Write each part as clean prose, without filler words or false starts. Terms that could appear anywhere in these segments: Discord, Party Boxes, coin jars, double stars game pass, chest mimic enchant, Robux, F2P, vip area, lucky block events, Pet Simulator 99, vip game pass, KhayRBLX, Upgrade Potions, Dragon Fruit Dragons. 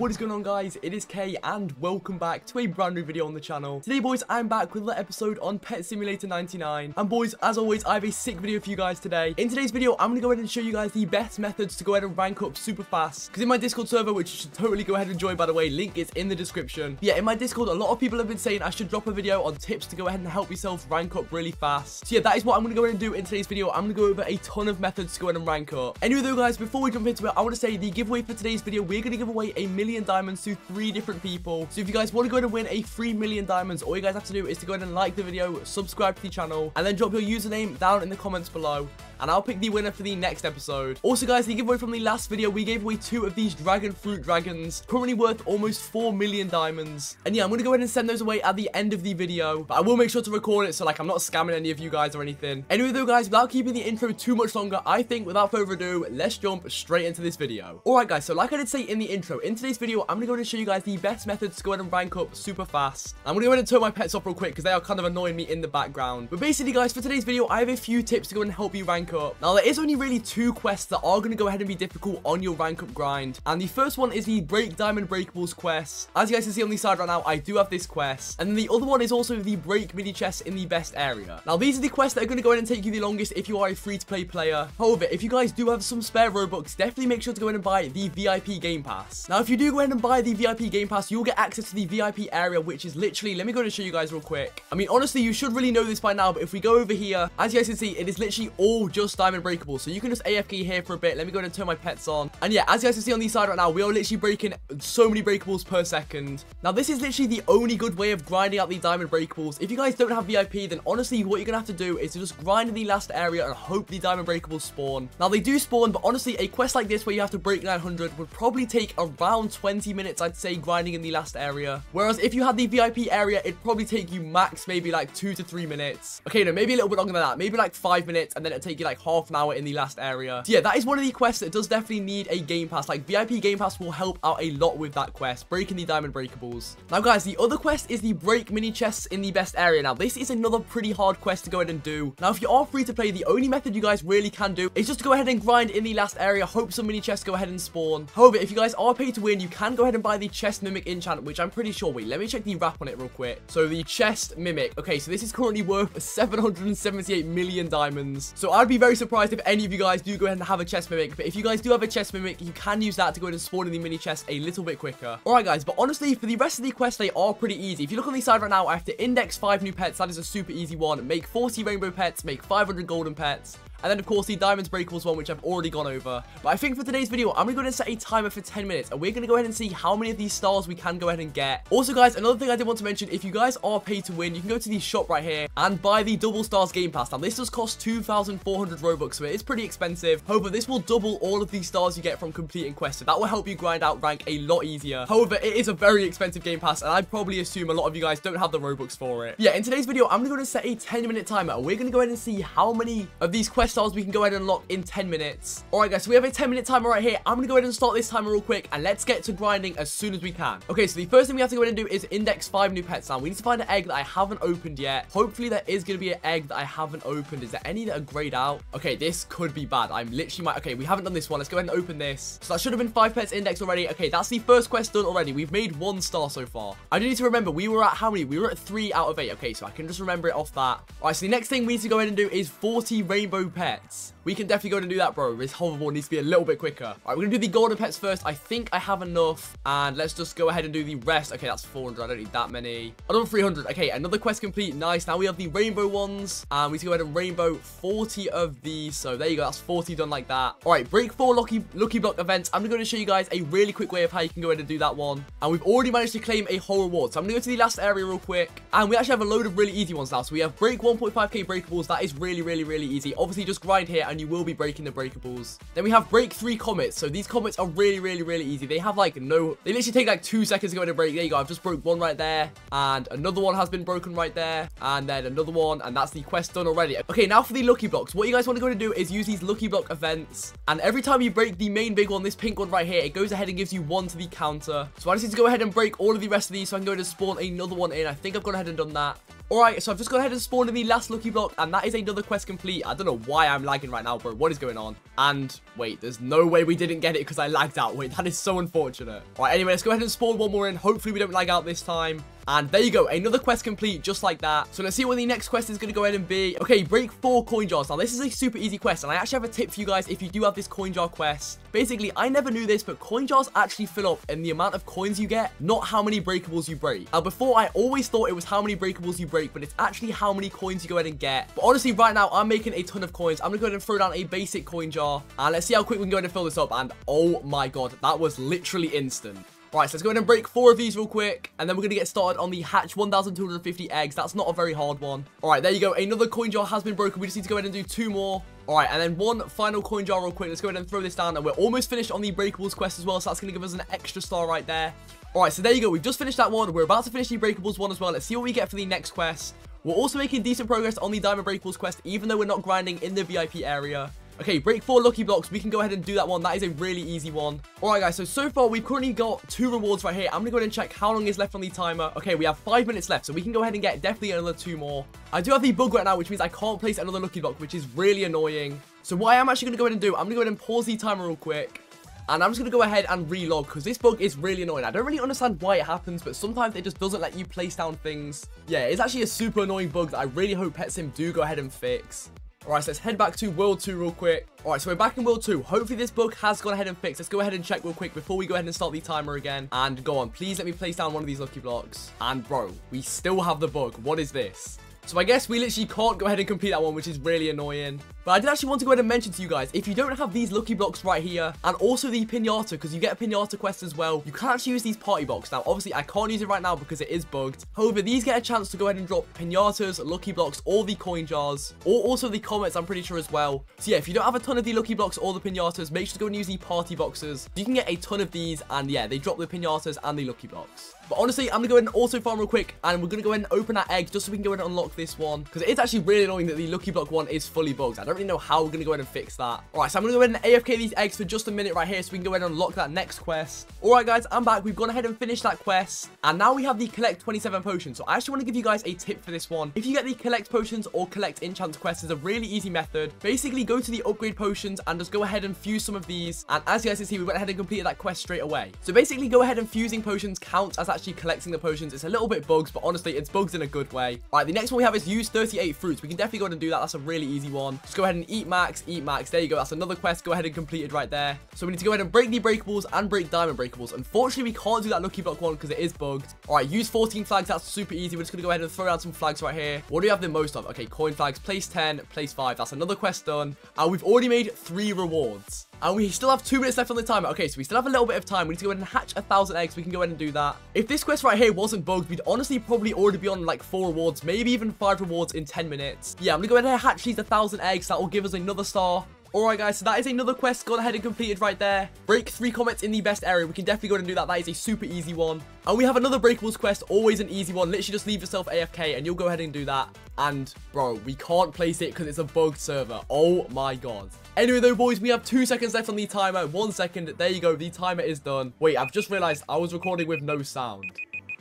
what is going on, guys? It is Kay and welcome back to a brand new video on the channel. Today, boys, I'm back with another episode on Pet Simulator 99. And boys, as always, I have a sick video for you guys today. In today's video, I'm going to go ahead and show you guys the best methods to go ahead and rank up super fast. Because in my Discord server, which you should totally go ahead and join, by the way, link is in the description. Yeah, in my Discord, a lot of people have been saying I should drop a video on tips to go ahead and help yourself rank up really fast. So yeah, that is what I'm going to go ahead and do in today's video. I'm going to go over a ton of methods to go ahead and rank up. Anyway though, guys, before we jump into it, I want to say the giveaway for today's video, we're going to give away 1 million diamonds to 3 different people. So if you guys want to go ahead and win a free 1 million diamonds, all you guys have to do is to go ahead and like the video, subscribe to the channel, and then drop your username down in the comments below, and I'll pick the winner for the next episode. Also, guys, the giveaway from the last video, we gave away 2 of these Dragon Fruit Dragons, currently worth almost 4 million diamonds. And yeah, I'm going to go ahead and send those away at the end of the video, but I will make sure to record it, so like I'm not scamming any of you guys or anything. Anyway though, guys, without keeping the intro too much longer, I think without further ado, let's jump straight into this video. Alright guys, so like I did say in the intro, in today's video, I'm going to go ahead and show you guys the best methods to go ahead and rank up super fast. I'm going to go ahead and turn my pets off real quick because they are kind of annoying me in the background. But basically guys, for today's video, I have a few tips to go and help you rank up. Now there is only really 2 quests that are going to go ahead and be difficult on your rank up grind, and the first one is the break diamond breakables quest. As you guys can see on the side right now, I do have this quest, and then the other one is also the break mini chests in the best area. Now these are the quests that are going to go ahead and take you the longest if you are a free to play player. However, if you guys do have some spare Robux, definitely make sure to go ahead and buy the VIP game pass. Now if you do go ahead and buy the VIP game pass, you'll get access to the VIP area, which is literally, let me go ahead and show you guys real quick. I mean, honestly, you should really know this by now, but if we go over here, as you guys can see, it is literally all just diamond breakable, so you can just AFK here for a bit. Let me go ahead and turn my pets on, and yeah, as you guys can see on the side right now, we are literally breaking so many breakables per second. Now this is literally the only good way of grinding out the diamond breakables. If you guys don't have VIP, then honestly what you're gonna have to do is to just grind in the last area and hope the diamond breakables spawn. Now they do spawn, but honestly a quest like this where you have to break 900 would probably take around 20 minutes, I'd say, grinding in the last area, whereas if you had the VIP area, it'd probably take you max maybe like 2 to 3 minutes. Okay, no, maybe a little bit longer than that, maybe like 5 minutes, and then it'd take you like half an hour in the last area. So yeah, that is one of the quests that does definitely need a game pass. Like VIP game pass will help out a lot with that quest, breaking the diamond breakables. Now guys, the other quest is the break mini chests in the best area. Now this is another pretty hard quest to go ahead and do. Now if you are free to play, the only method you guys really can do is just to go ahead and grind in the last area, hope some mini chests go ahead and spawn. However, if you guys are pay to win, you can go ahead and buy the chest mimic enchant, which I'm pretty sure, wait, let me check the wrap on it real quick. So the chest mimic, okay, so this is currently worth 778 million diamonds. So I'd be very surprised if any of you guys do go ahead and have a chest mimic, but if you guys do have a chest mimic, you can use that to go ahead and spawn in the mini chest a little bit quicker. Alright guys, but honestly, for the rest of the quests, they are pretty easy. If you look on the side right now, I have to index 5 new pets, that is a super easy one, make 40 rainbow pets, make 500 golden pets, and then of course the diamonds breakables one, which I've already gone over. But I think for today's video, I'm gonna go ahead and set a timer for 10 minutes, and we're gonna go ahead and see how many of these stars we can go ahead and get. Also guys, another thing I did want to mention, if you guys are pay to win, you can go to the shop right here and buy the double stars game pass. Now this does cost 2,400 Robux, so it is pretty expensive. However, this will double all of the stars you get from completing quests, so that will help you grind out rank a lot easier. However, it is a very expensive game pass, and I probably assume a lot of you guys don't have the Robux for it. Yeah, in today's video, I'm gonna go ahead and set a 10-minute timer, and we're gonna go ahead and see how many of these quests stars we can go ahead and unlock in 10 minutes. Alright guys, so we have a 10-minute timer right here. I'm gonna go ahead and start this timer real quick, and let's get to grinding as soon as we can. Okay, so the first thing we have to go ahead and do is index 5 new pets. Now we need to find an egg that I haven't opened yet. Hopefully there is gonna be an egg that I haven't opened. Is there any that are grayed out? Okay, this could be bad. I'm literally might. Okay, we haven't done this one. Let's go ahead and open this. So that should have been 5 pets indexed already. Okay, that's the first quest done already. We've made 1 star so far. I do need to remember we were at how many? We were at 3 out of 8. Okay, so I can just remember it off that. Alright, so the next thing we need to go ahead and do is 40 rainbow pets. We can definitely go and do that, bro. This hoverboard needs to be a little bit quicker. All right, we're gonna do the golden pets first. I think I have enough, and let's just go ahead and do the rest. Okay, that's 400. I don't need that many. Another 300. Okay, another quest complete. Nice. Now we have the rainbow ones, and we need to go ahead and rainbow 40 of these. So there you go. That's 40 done like that. All right, break 4 lucky block events. I'm gonna show you guys a really quick way of how you can go ahead and do that one. And we've already managed to claim a whole reward. So I'm gonna go to the last area real quick, and we actually have a load of really easy ones now. So we have break 1.5k breakables. That is really, really, really easy. Obviously, just grind here and you will be breaking the breakables. Then we have break 3 comets. So these comets are really, really, really easy. They have like no, they literally take like 2 seconds to go ahead and break. There you go. I've just broke one right there, and another one has been broken right there, and then another one, and that's the quest done already. Okay, now for the lucky blocks. What you guys want to go and do is use these lucky block events, and every time you break the main big one, this pink one right here, it goes ahead and gives you 1 to the counter. So I just need to go ahead and break all of the rest of these so I can go ahead and spawn another one in. I think I've gone ahead and done that. Alright, so I've just gone ahead and spawned in the last lucky block, and that is another quest complete. I don't know why I'm lagging right now, bro. What is going on? And, wait, there's no way we didn't get it because I lagged out. Wait, that is so unfortunate. Alright, anyway, let's go ahead and spawn one more in. Hopefully we don't lag out this time. And there you go, another quest complete, just like that. So let's see what the next quest is going to go ahead and be. Okay, break 4 coin jars. Now, this is a super easy quest, and I actually have a tip for you guys if you do have this coin jar quest. Basically, I never knew this, but coin jars actually fill up in the amount of coins you get, not how many breakables you break. Now, before, I always thought it was how many breakables you break, but it's actually how many coins you go ahead and get. But honestly, right now, I'm making a ton of coins. I'm going to go ahead and throw down a basic coin jar, and let's see how quick we can go ahead and fill this up. And oh my god, that was literally instant. Right, so let's go ahead and break 4 of these real quick, and then we're going to get started on the hatch 1,250 eggs. That's not a very hard one. All right, there you go. Another coin jar has been broken. We just need to go ahead and do 2 more. All right, and then one final coin jar real quick. Let's go ahead and throw this down, and we're almost finished on the breakables quest as well, so that's going to give us an extra star right there. All right, so there you go. We've just finished that one. We're about to finish the breakables one as well. Let's see what we get for the next quest. We're also making decent progress on the diamond breakables quest, even though we're not grinding in the VIP area. Okay, break 4 lucky blocks. We can go ahead and do that one. That is a really easy one. All right, guys. So far, we've currently got 2 rewards right here. I'm going to go ahead and check how long is left on the timer. Okay, we have 5 minutes left, so we can go ahead and get definitely another 2 more. I do have the bug right now, which means I can't place another lucky block, which is really annoying. So what I am actually going to go ahead and do, I'm going to go ahead and pause the timer real quick. And I'm just going to go ahead and relog because this bug is really annoying. I don't really understand why it happens, but sometimes it just doesn't let you place down things. Yeah, it's actually a super annoying bug that I really hope Pet Sim do go ahead and fix. Alright, so let's head back to World 2 real quick. Alright, so we're back in World 2. Hopefully this bug has gone ahead and fixed. Let's go ahead and check real quick before we go ahead and start the timer again. And go on, please let me place down one of these lucky blocks. And bro, we still have the bug. What is this? So I guess we literally can't go ahead and complete that one, which is really annoying. But I did actually want to go ahead and mention to you guys, if you don't have these lucky blocks right here, and also the pinata, because you get a pinata quest as well, you can actually use these party boxes. Now, obviously, I can't use it right now because it is bugged. However, these get a chance to go ahead and drop pinatas, lucky blocks, or the coin jars, or also the comets, I'm pretty sure as well. So yeah, if you don't have a ton of the lucky blocks or the pinatas, make sure to go and use the party boxes. You can get a ton of these, and yeah, they drop the pinatas and the lucky blocks. But honestly, I'm going to go ahead and auto farm real quick, and we're going to go ahead and open that egg just so we can go ahead and unlock this one, because it is actually really annoying that the lucky block one is fully bugged. I don't really know how we're going to go ahead and fix that. All right, so I'm going to go ahead and AFK these eggs for just a minute right here so we can go ahead and unlock that next quest. All right, guys, I'm back. We've gone ahead and finished that quest, and now we have the collect 27 potions. So I actually want to give you guys a tip for this one. If you get the collect potions or collect enchant quest, is a really easy method. Basically, go to the upgrade potions and just go ahead and fuse some of these. And as you guys can see, we went ahead and completed that quest straight away. So basically, go ahead and fusing potions counts as actually collecting the potions. It's a little bit bugs, but honestly, it's bugs in a good way. All right, the next one we have is use 38 fruits. We can definitely go ahead and do that. That's a really easy one. Just go ahead and eat max. There you go. That's another quest. Go ahead and completed right there. So we need to go ahead and break the breakables and break diamond breakables. Unfortunately, we can't do that lucky block one because it is bugged. All right, use 14 flags. That's super easy. We're just going to go ahead and throw down some flags right here. What do we have the most of? Okay, coin flags. Place 10, place 5. That's another quest done. And we've already made 3 rewards. And we still have 2 minutes left on the timer. Okay, so we still have a little bit of time. We need to go ahead and hatch 1,000 eggs. We can go ahead and do that. If this quest right here wasn't bugged, we'd honestly probably already be on like 4 rewards, maybe even 5 rewards in 10 minutes. Yeah, I'm gonna go ahead and hatch these 1,000 eggs. That will give us another star. Alright guys, so that is another quest gone ahead and completed right there. Break 3 comets in the best area. We can definitely go ahead and do that. That is a super easy one. And we have another breakables quest, always an easy one. Literally just leave yourself AFK and you'll go ahead and do that. And bro, we can't place it because it's a bugged server. Oh my god. Anyway though, boys, we have 2 seconds left on the timer. 1 second. There you go. The timer is done. Wait, I've just realized I was recording with no sound.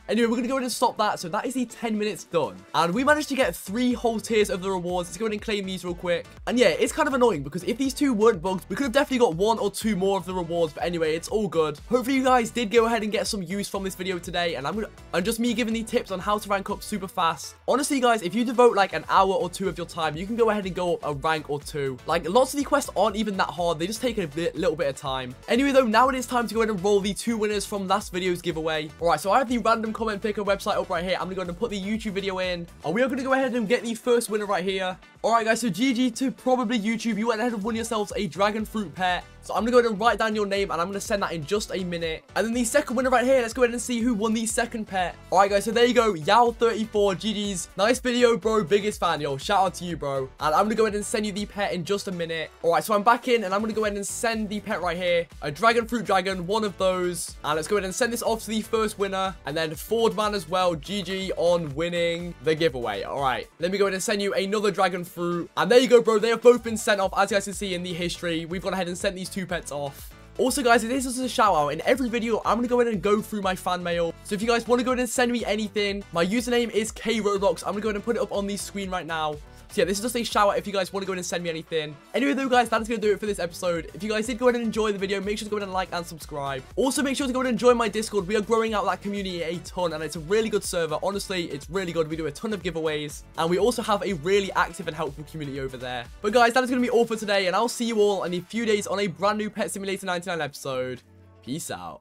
Anyway, we're going to go ahead and stop that. So that is the 10 minutes done. And we managed to get 3 whole tiers of the rewards. Let's go ahead and claim these real quick. And yeah, it's kind of annoying because if these 2 weren't bugged, we could have definitely got 1 or 2 more of the rewards. But anyway, it's all good. Hopefully you guys did go ahead and get some use from this video today. And I'm just me giving the tips on how to rank up super fast. Honestly, guys, if you devote like an hour or 2 of your time, you can go ahead and go up a rank or 2. Like lots of the quests aren't even that hard. They just take a little bit of time. Anyway, though, now it is time to go ahead and roll the 2 winners from last video's giveaway. All right, so I have the random comment picker website up right here. I'm gonna go ahead and put the YouTube video in, and we are gonna go ahead and get the first winner right here. All right guys, so GG to probably YouTube. You went ahead and won yourselves a dragon fruit pet. So I'm gonna go ahead and write down your name, and I'm gonna send that in just a minute. And then the second winner right here, let's go ahead and see who won the second pet. All right guys, so there you go, Yao34, GG's. Nice video, bro, biggest fan, yo. Shout out to you, bro. And I'm gonna go ahead and send you the pet in just a minute. All right, so I'm back in, and I'm gonna go ahead and send the pet right here, a dragon fruit dragon, one of those. And let's go ahead and send this off to the first winner, and then Fordman as well. GG on winning the giveaway. All right, let me go ahead and send you another dragon fruit. And there you go, bro. They have both been sent off, as you guys can see in the history. We've gone ahead and sent these 2 pets off. Also guys, it is also a shout out. In every video I'm gonna go ahead and go through my fan mail, so if you guys want to go ahead and send me anything, my username is KhayRBLX. I'm gonna go ahead and put it up on the screen right now. So yeah, this is just a shout out if you guys want to go ahead and send me anything. Anyway though guys, that's gonna do it for this episode. If you guys did go ahead and enjoy the video, make sure to go ahead and like and subscribe. Also make sure to go ahead and join my Discord. We are growing out that community a ton and it's a really good server. Honestly, it's really good. We do a ton of giveaways and we also have a really active and helpful community over there. But guys, that is gonna be all for today and I'll see you all in a few days on a brand new Pet Simulator 99 episode. Peace out.